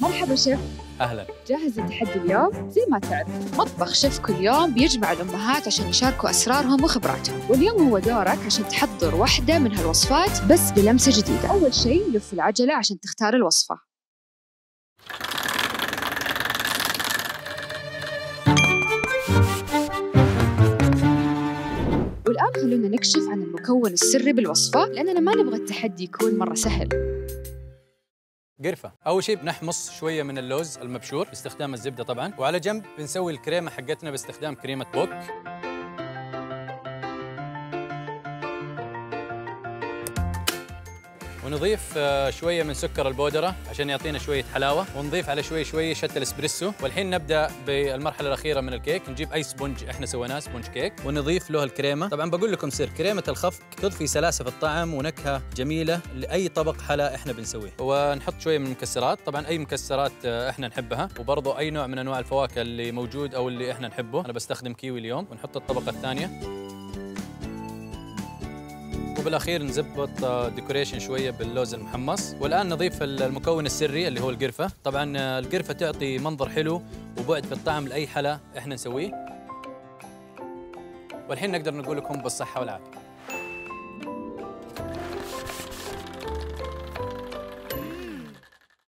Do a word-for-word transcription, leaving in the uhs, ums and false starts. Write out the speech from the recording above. مرحبا شيف. أهلا. جاهز لتحدي اليوم؟ زي ما تعرف مطبخ شيف كل يوم بيجمع الأمهات عشان يشاركوا أسرارهم وخبراتهم، واليوم هو دورك عشان تحضر واحدة من هالوصفات بس بلمسة جديدة. أول شيء لف العجلة عشان تختار الوصفة. والآن خلونا نكشف عن المكون السري بالوصفة، لأننا ما نبغى التحدي يكون مرة سهل. قرفة. أول شيء بنحمص شوية من اللوز المبشور باستخدام الزبدة طبعاً، وعلى جنب بنسوي الكريمة حقتنا باستخدام كريمة بوك. ونضيف شوية من سكر البودرة عشان يعطينا شوية حلاوة، ونضيف على شوي شوي شتى الإسبريسو. والحين نبدأ بالمرحلة الأخيرة من الكيك، نجيب أي سبونج إحنا سويناه سبونج كيك ونضيف له الكريمة. طبعاً بقول لكم سر، كريمة الخفق تضفي سلاسة في الطعم ونكهة جميلة لأي طبق حلا إحنا بنسويه. ونحط شوية من المكسرات، طبعاً أي مكسرات إحنا نحبها، وبرضه أي نوع من أنواع الفواكه اللي موجود أو اللي إحنا نحبه. أنا بستخدم كيوي اليوم. ونحط الطبقة الثانية، وبالاخير نزبط ديكوريشن شويه باللوز المحمص. والان نضيف المكون السري اللي هو القرفه. طبعا القرفه تعطي منظر حلو وبعد في الطعم لاي حلا احنا نسويه. والحين نقدر نقول لكم بالصحه والعافيه.